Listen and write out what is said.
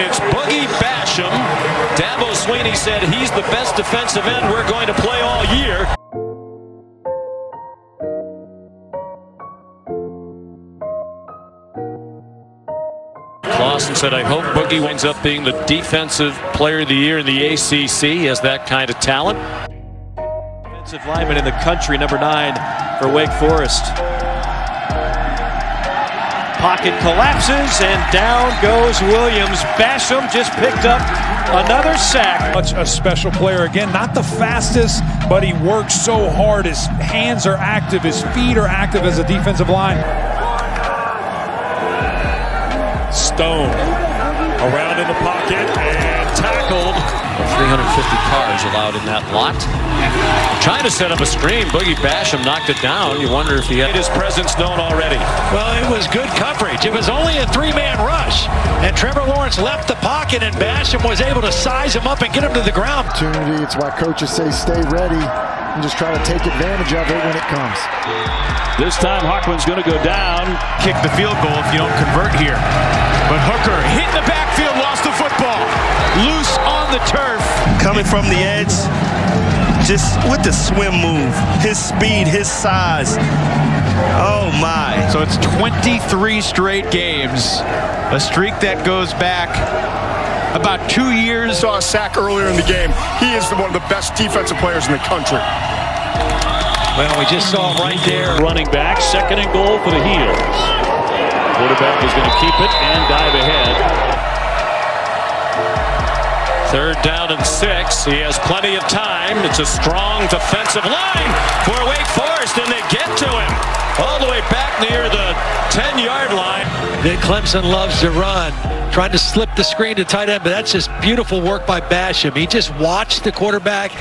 It's Boogie Basham. Dabo Sweeney said he's the best defensive end we're going to play all year. Clawson said, I hope Boogie winds up being the defensive player of the year in the ACC. He has that kind of talent. Defensive lineman in the country, number 9 for Wake Forest. Pocket collapses, and down goes Williams. Basham just picked up another sack. Such a special player. Again, not the fastest, but he works so hard. His hands are active. His feet are active as a defensive line. Stone around in the pocket and tackled. 350 cars allowed in that lot. Trying to set up a screen. Boogie Basham knocked it down. You wonder if he had his presence known already. Well, it was good coverage. It was only a three-man rush, and Trevor Lawrence left the pocket, and Basham was able to size him up and get him to the ground. Opportunity. It's why coaches say stay ready and just try to take advantage of it when it comes. This time, Hawkman's going to go down. Kick the field goal if you don't convert here. But Hooker hit the backfield, lost the football. Loose on the turf. Coming from the edge, just with the swim move, his speed, his size. Oh my. So it's 23 straight games. A streak that goes back about 2 years. Saw a sack earlier in the game. He is one of the best defensive players in the country. Well, we just saw him right there. Running back, 2nd and goal for the Heels. Quarterback is going to keep it and dive ahead. 3rd down and 6. He has plenty of time. It's a strong defensive line for Wake Forest, and they get to him all the way back near the 10-yard line. Clemson loves to run, trying to slip the screen to tight end, but that's just beautiful work by Basham. He just watched the quarterback